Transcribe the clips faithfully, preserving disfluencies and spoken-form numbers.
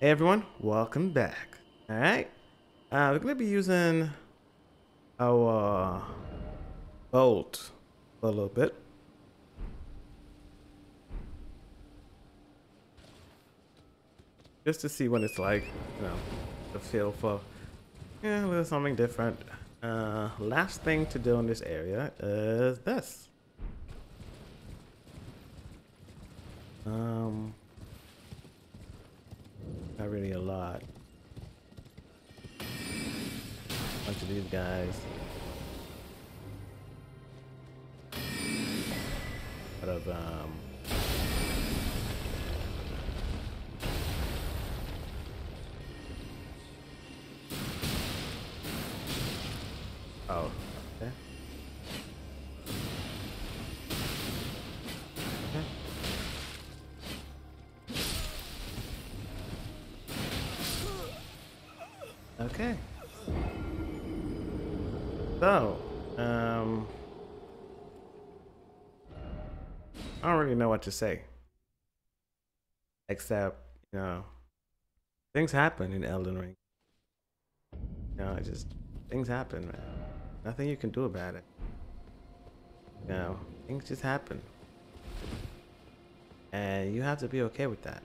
Hey everyone, welcome back. All right, uh, we're gonna be using our bolt for a little bit. Just to see what it's like, you know, the feel for, yeah, a little something different. Uh, last thing to do in this area is this. Um. Not really a lot. Bunch of these guys. Out of um. Oh. Okay. Okay. So, um, I don't really know what to say, except, you know, things happen in Elden Ring. You know, just things happen, man. Nothing you can do about it. You know, things just happen, and you have to be okay with that.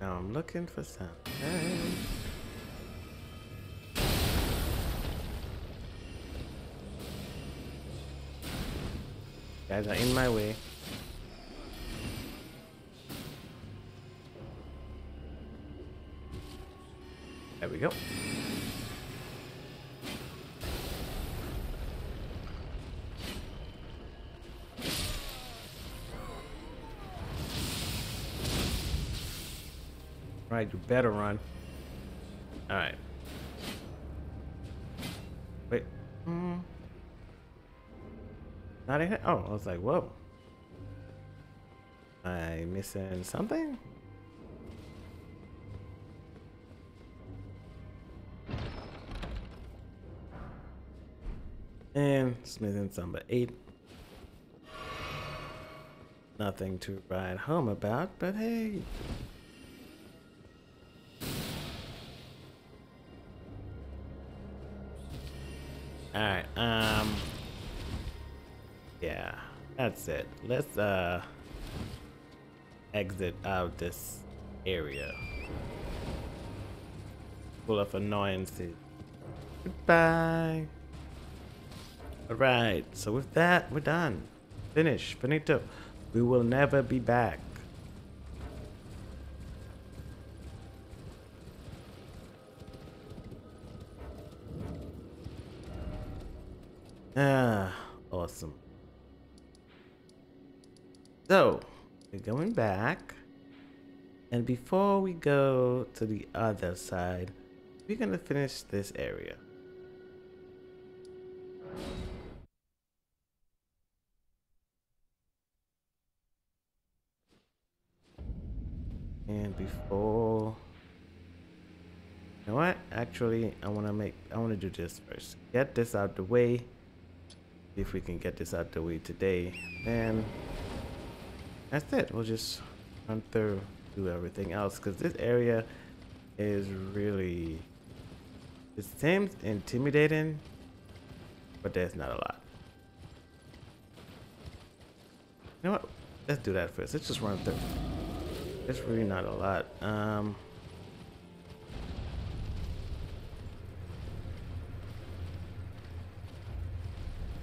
Now I'm looking for something. Guys are in my way. There we go. Right, you better run. All right. Wait. Mm. Not in here? Oh, I was like, whoa. Am I missing something? And smithing number eight. Nothing to ride home about, but hey. All right. Um. Yeah, that's it. Let's uh exit out this area. Full of annoyances. Goodbye. Alright, so with that, we're done. Finish, finito. We will never be back. Ah, awesome. So, we're going back. And before we go to the other side, we're gonna finish this area. And before, you know what? Actually, I want to make, I want to do this first. Get this out the way. If we can get this out the way today, then that's it. We'll just run through, do everything else, because this area is really, it seems intimidating, but there's not a lot. You know what? Let's do that first. Let's just run through. It's really not a lot. Um,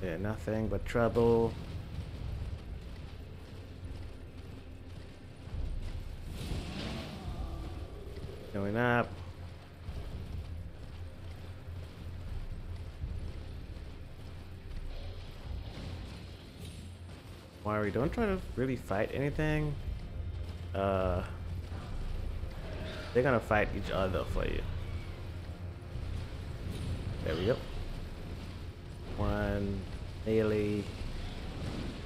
yeah, nothing but trouble. Going up. Mari, don't try to really fight anything. Uh, they're gonna fight each other for you. There we go. One melee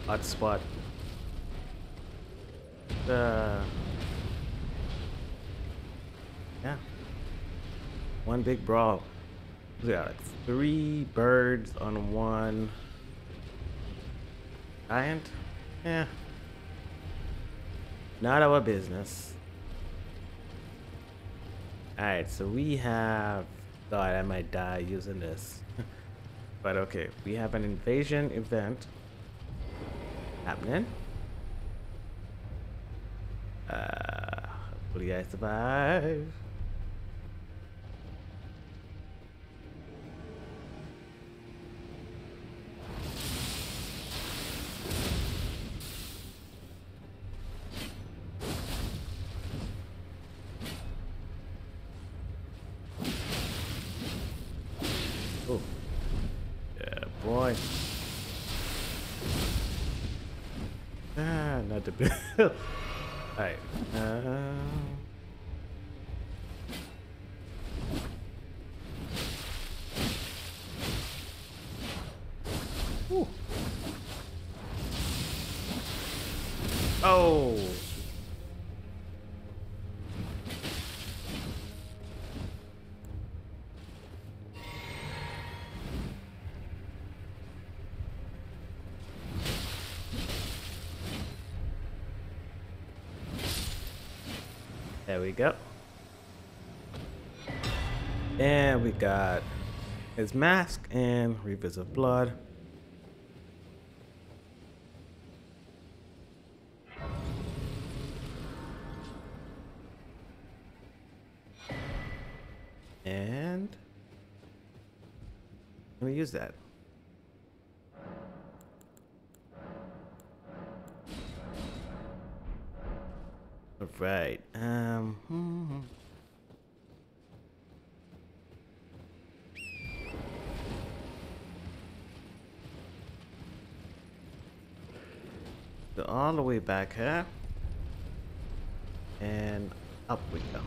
hot spot. uh, yeah, one big brawl. Yeah, it's three birds on one giant. Yeah, not our business. All right, so we have. Thought I might die using this, but okay, we have an invasion event happening. Uh, hopefully I survive. All right. Uh... Oh. There we go. And we got his mask and Reapers of Blood. And let me use that. All right. Um. Hmm, hmm. So all the way back here, and up we go.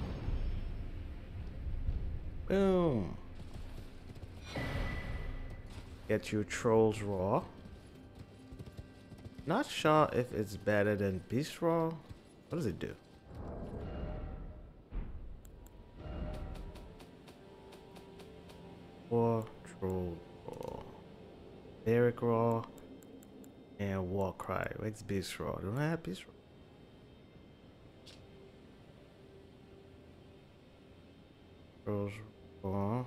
Boom. Get your Trolls Raw. Not sure if it's better than Beast Raw. What does it do? War, Troll Raw, Beric Raw, and War Cry. What's Beast Raw? Do I have Beast Raw? Trolls Raw.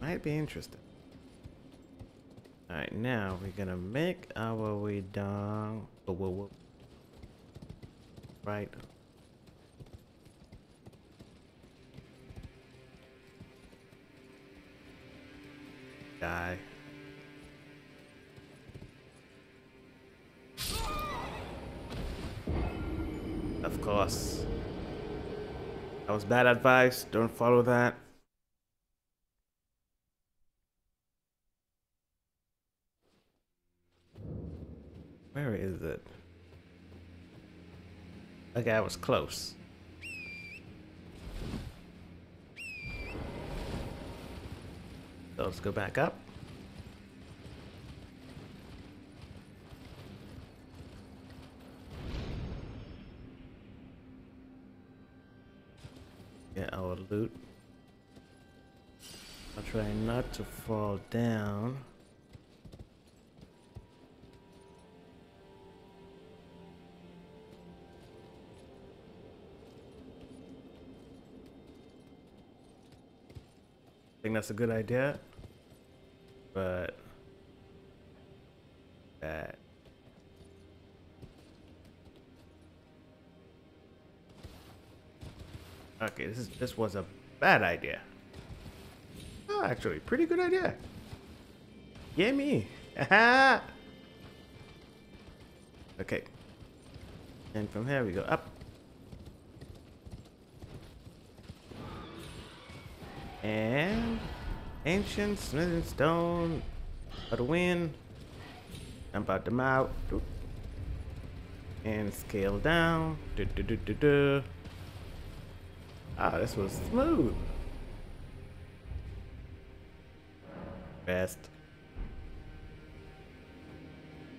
Might be interesting. All right, now we're gonna make our way down. Oh, whoa, whoa. Right. Die. Of course. That was bad advice. Don't follow that. Where is it? Okay, I was close. So let's go back up. Get our loot. I'll try not to fall down. I think that's a good idea, but that okay, this is this was a bad idea. Oh, actually, pretty good idea. Yeah, me. Okay, and from here we go up. And Ancient Smithing Stone for the win. Dump out them out. and scale down. Du, du, du, du, du. Ah, this was smooth. Best.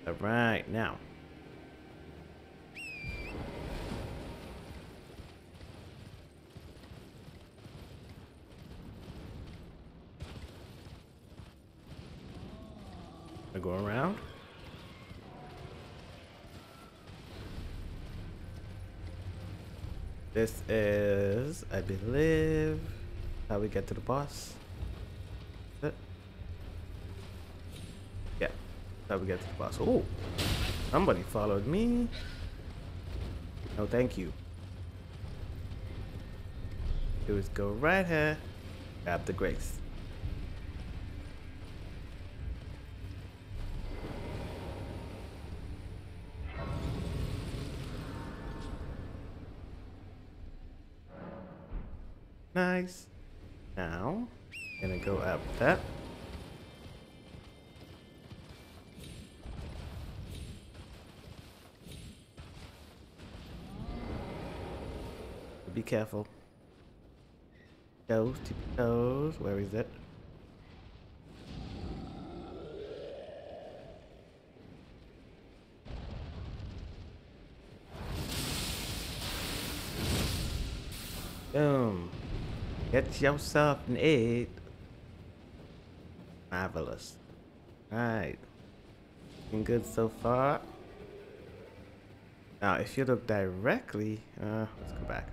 All right, now. I go around. This is, I believe, how we get to the boss. Yeah, how we get to the boss. Oh, somebody followed me. No, thank you. It was go right here. Grab the grace. Nice. Now, gonna go up that. Be careful. Toes, toes. Where is it? Boom. Get yourself an egg. Marvelous. Alright. Looking good so far. Now, if you look directly, uh, let's go back.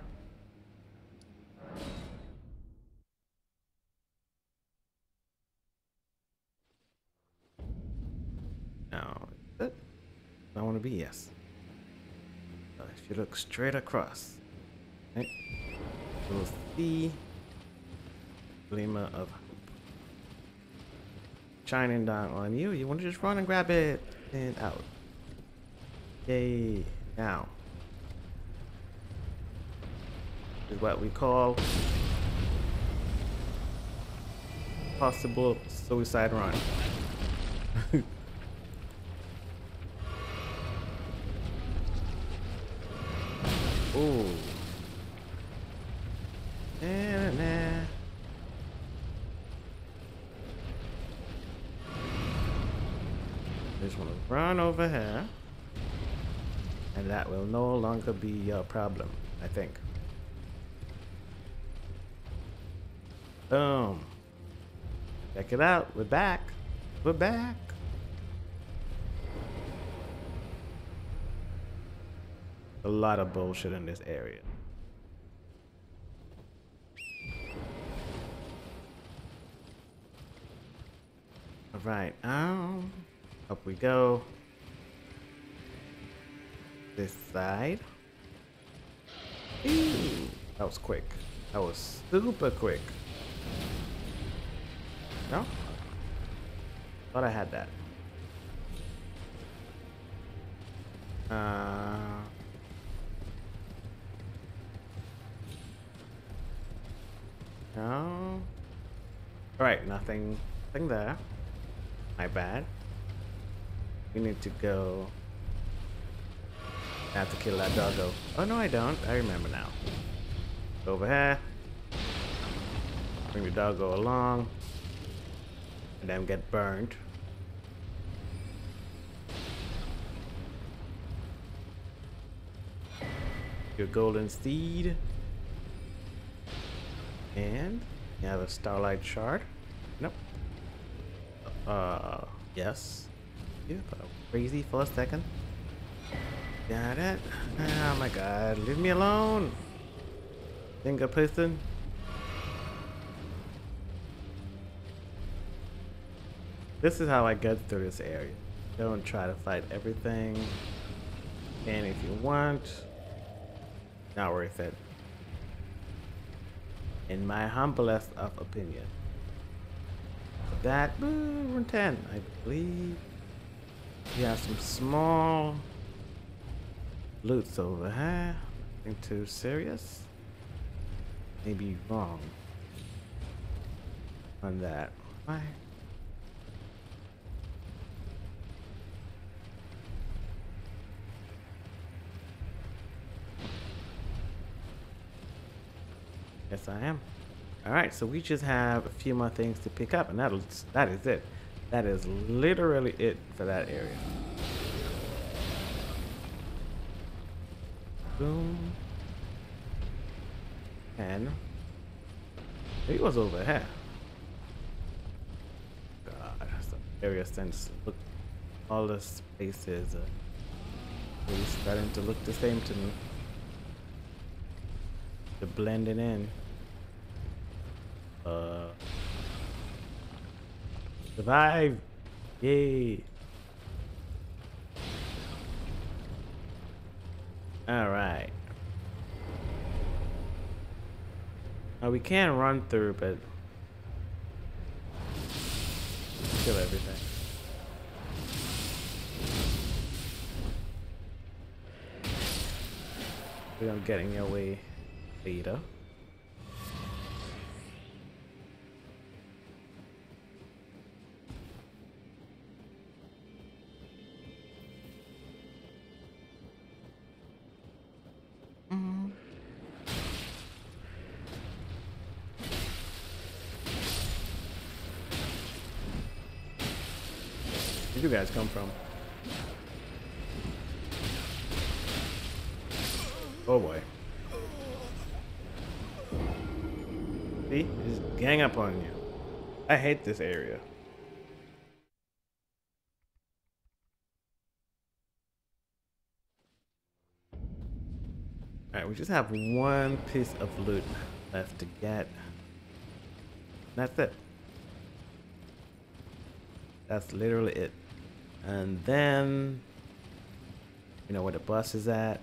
Now, is it? I want to be yes. So if you look straight across, right, you'll see. Glimmer of hope shining down on you. You want to just run and grab it and out. Yay. Now, this is what we call possible suicide run. Oh. And nah. Just want to run over here, and that will no longer be your problem, I think. Boom. Check it out. We're back. We're back. A lot of bullshit in this area. All right. Um. Up we go. This side. Ew. That was quick. That was super quick. No? Thought I had that. Uh. No. Alright, nothing, nothing there. My bad. We need to go. I have to kill that doggo. Oh no, I don't. I remember now. Over here. Bring the doggo along. And then get burned. Your golden steed. And you have a starlight shard. Nope. Uh, yes. You thought I was crazy for a second. Got it. Oh my god, leave me alone. Finger piston. This is how I get through this area. Don't try to fight everything. And if you want, not worth it. In my humblest of opinion. That, uh, ten, I believe. We have some small loots over here. Nothing too serious. Maybe wrong on that. Why? Yes, I am. All right, so we just have a few more things to pick up, and that'll, that is it. That is literally it for that area. Boom. And he was over here. God, some area since look, all the spaces are really starting to look the same to me. They're blending in. Uh, survive! Yay! Alright. Now we can run through, but kill everything. We don't get in your way later. You guys come from? Oh boy. See? Just gang up on you. I hate this area. Alright, we just have one piece of loot left to get. That's it. That's literally it. And then, you know where the bus is at.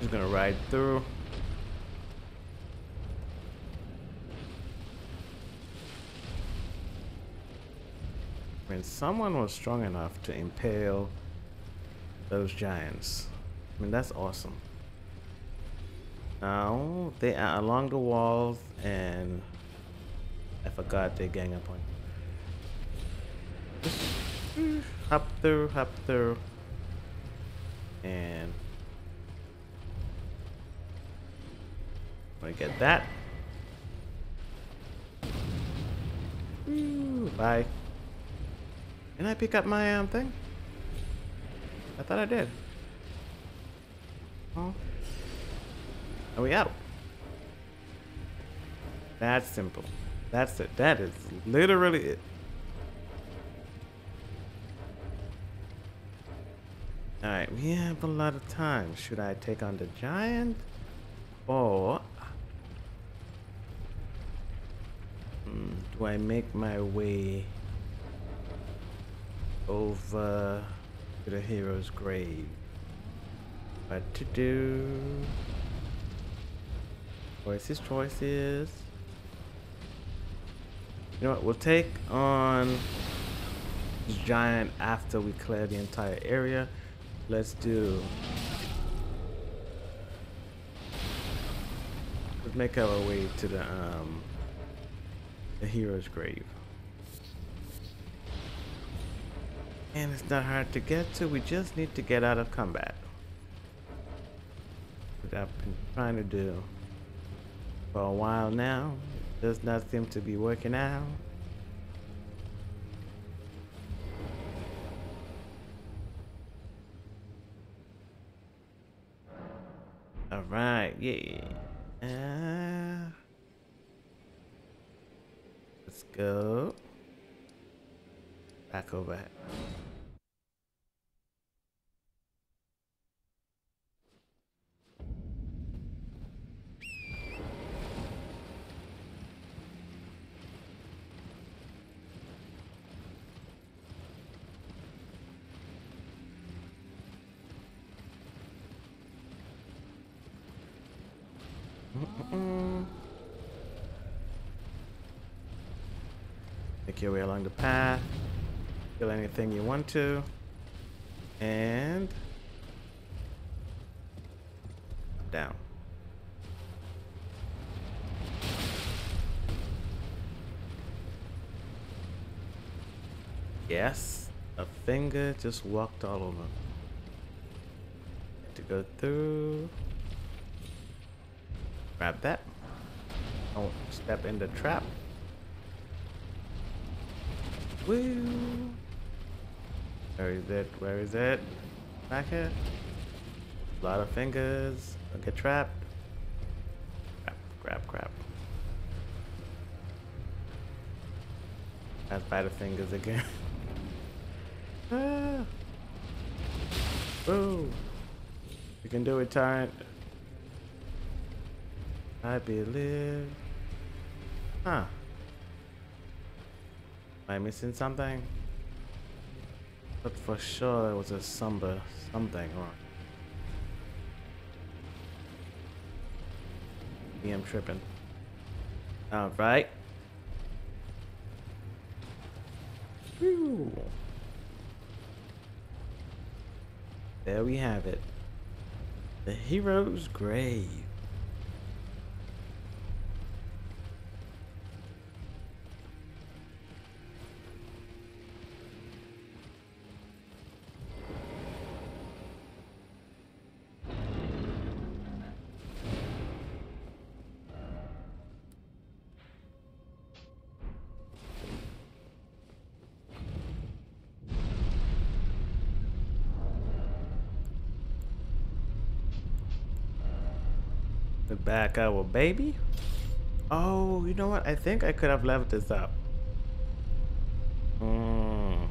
Just gonna ride through. And someone was strong enough to impale those giants. I mean, that's awesome. Now they are along the walls, and I forgot they gang up on you. Hop through, hop through, and I get that. Ooh, bye. Can I pick up my um, thing? I thought I did. Oh. Are we out? That's simple. That's it. That is literally it. Alright, we have a lot of time. Should I take on the giant? Or hmm, do I make my way over to the hero's grave? What to do? Choices, choices. You know what? We'll take on this giant after we clear the entire area. Let's do. Let's make our way to the um the hero's grave. And it's not hard to get to. We just need to get out of combat. What I've been trying to do for a while now, it does not seem to be working out. All right, yeah. Uh, let's go back over. Mm-mm. Make your way along the path. Kill anything you want to. and down. Yes, a finger just walked all over. Had to go through. Grab that. Don't step in the trap. Woo! Where is it? Where is it? Back here. A lot of fingers. Don't get trapped. Crap, crap, crap. That's by the fingers again. Ah. Woo! You can do it, Tyrant. I believe. Huh. Am I missing something? But for sure there was a somber something wrong. Me, I'm tripping. Alright. Whew. There we have it. The hero's grave. Back our baby. Oh, you know what? I think I could have left this up. Mm.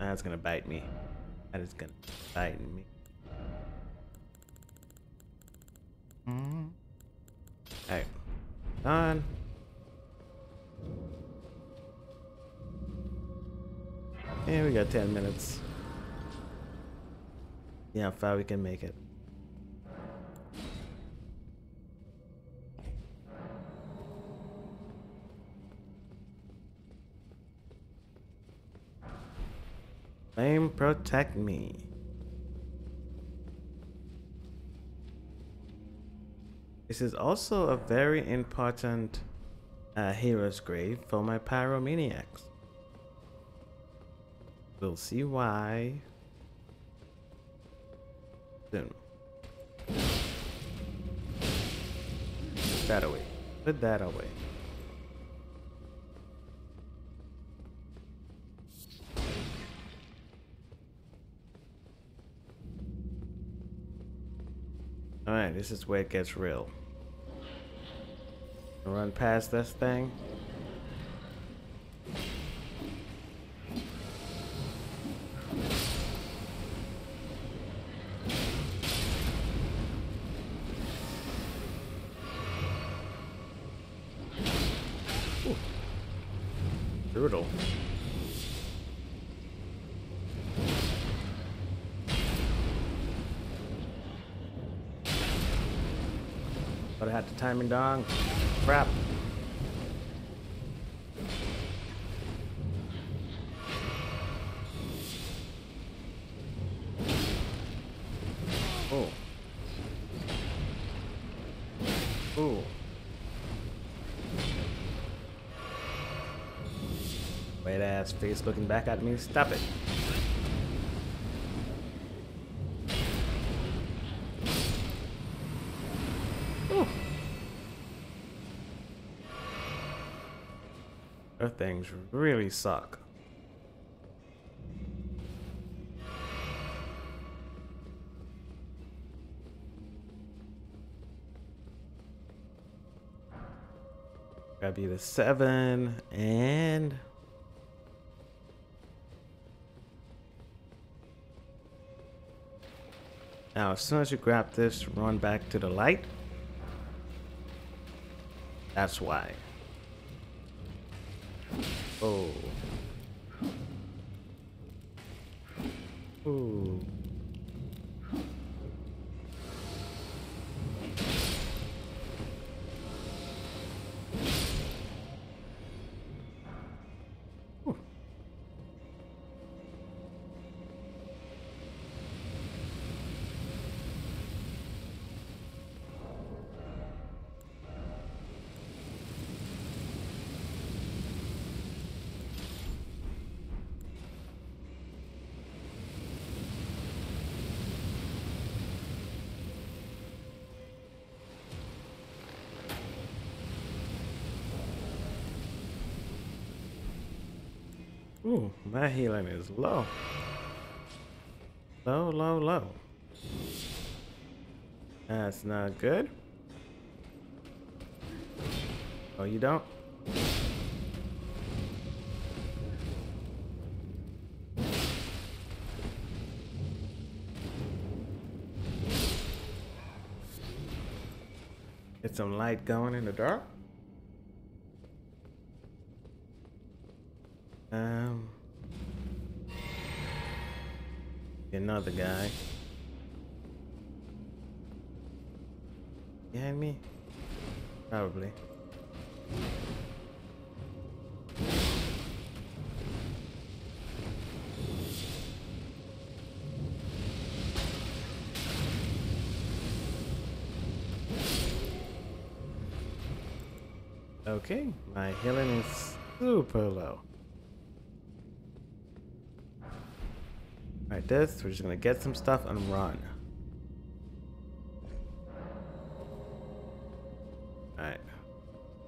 That's gonna bite me. That is gonna bite me. Mm. All right, done. Yeah, we got ten minutes. Yeah, how far we can make it. Flame, protect me. This is also a very important uh, hero's grave for my pyromaniacs. We'll see why soon. Put that away. Put that away. Alright, this is where it gets real. Run past this thing. Ooh. Brutal. But I had to time and dong. Crap. Oh. Oh. Wait, ass face looking back at me. Stop it. Things really suck. Gotta be the seven and now as soon as you grab this, run back to the light. That's why. Oh. Ooh. Ooh. Ooh, my healing is low. Low, low, low. That's not good. Oh, you don't? Get some light going in the dark. Um, another guy. Behind me? Probably. Okay, my healing is super low. Alright, this, we're just gonna get some stuff and run. Alright.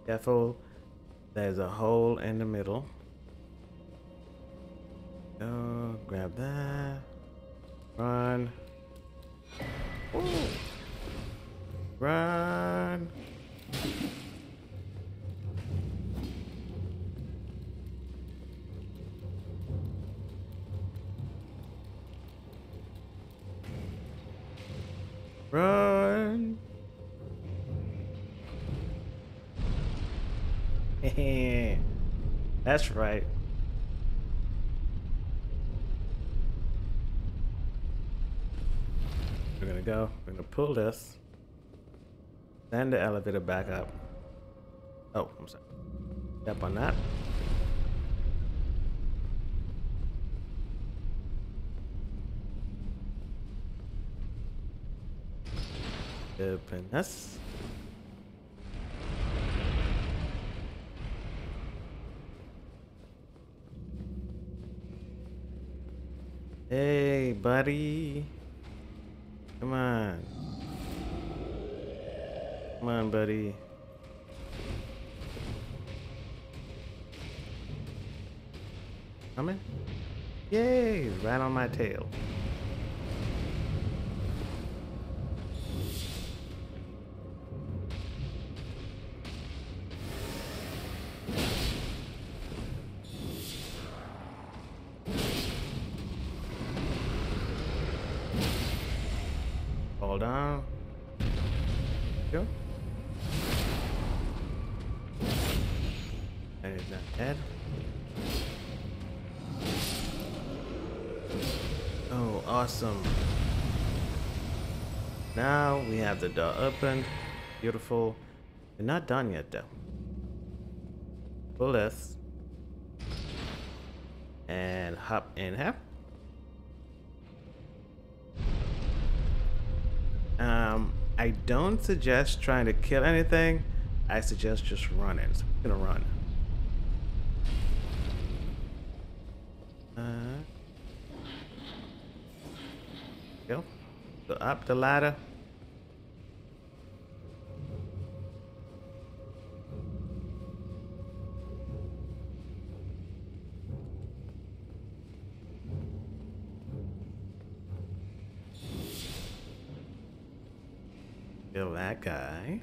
Careful, there's a hole in the middle. Oh, grab that. Run. Ooh. Run. Run! That's right. We're gonna go. We're gonna pull this. Send the elevator back up. Oh, I'm sorry. Step on that. Open this. Hey, buddy. Come on. Come on, buddy. Coming? Yay! Right on my tail. Down. Go. And it's not dead. Oh, awesome. Now we have the door opened. Beautiful. We're not done yet though. Pull this. And hop in here. Um, I don't suggest trying to kill anything. I suggest just running. So I'm gonna run. Uh, go. Go up the ladder. Kill that guy.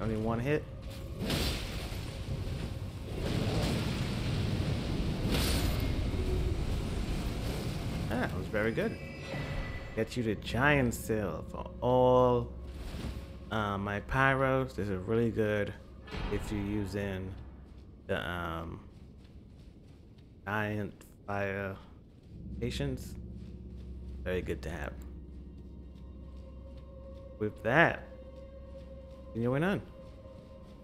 Only one hit. Ah, that was very good. Get you the giant seal for all. Uh, my pyros, this is really good if you're using the um, giant fire stations. Very good to have. With that, continuing on.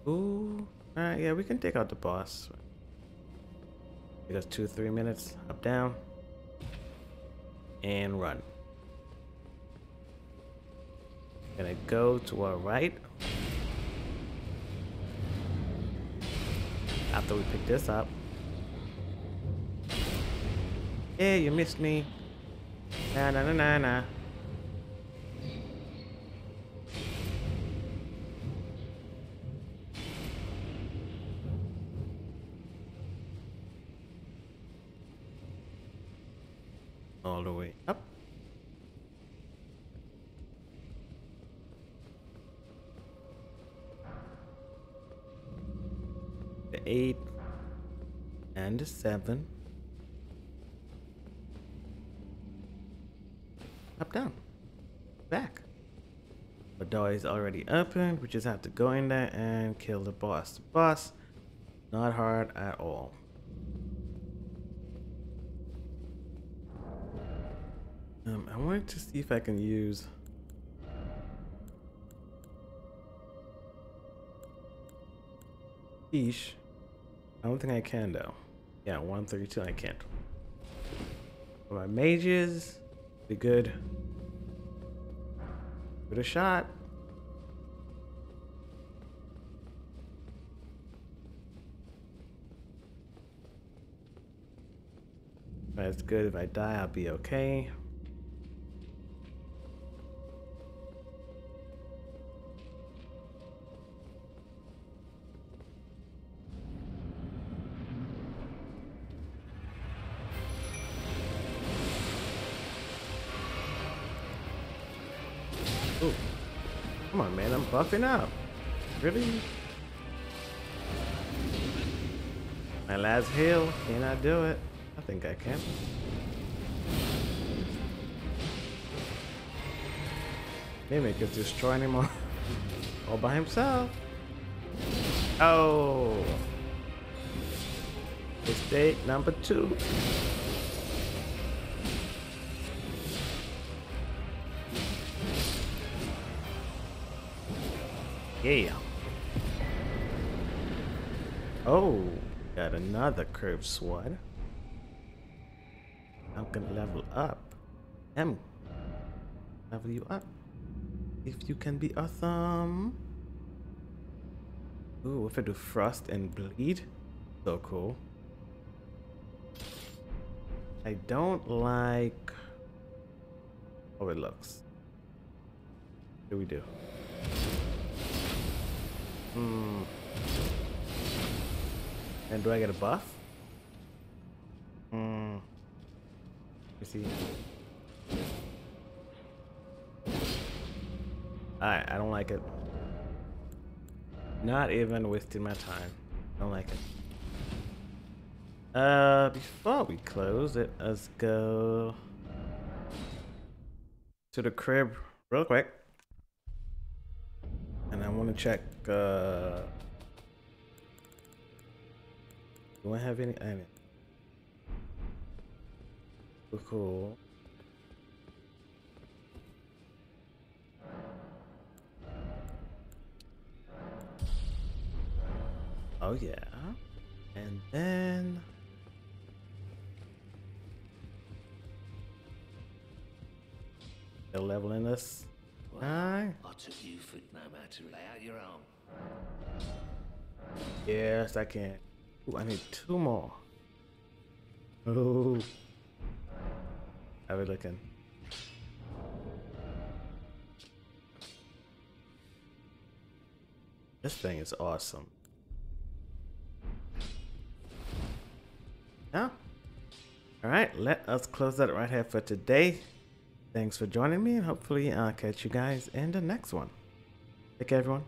Ooh, all right, yeah, we can take out the boss. Give us two, three minutes, up, down, and run. Gonna go to our right after we pick this up. Yeah, you missed me. Na na na na na. All the way up. The eight and the seven. Up, down, back. The door is already open. We just have to go in there and kill the boss. The boss, not hard at all. Um, I wanted to see if I can use. Eesh. I don't think I can though. Yeah, one thirty-two, I can't. For my mages, be good. Give it a shot. That's good. If I die, I'll be okay. Come on, man, I'm buffing up. Really? My last heal, can I do it? I think I can. Mimic is destroying him all, all by himself. Oh. Mistake number two. Yeah. Oh, got another curved sword. I'm gonna level up. Em, level you up. If you can be awesome. Ooh, if I do frost and bleed, so cool. I don't like how it looks. What do we do? Hmm. And do I get a buff? Hmm. Let me see. Alright, I don't like it. Not even wasting my time. I don't like it. Uh, before we close it, let's go to the crib real quick. And I want to check, uh, do I have any, I mean, cool. Oh yeah. And then, they're leveling us. Aye. I took you for no matter. Lay out your arm. Yes, I can. Ooh, I need two more. Ooh. How are we looking? This thing is awesome. Yeah. All right, let us close that right here for today. Thanks for joining me, and hopefully I'll catch you guys in the next one. Take care, everyone.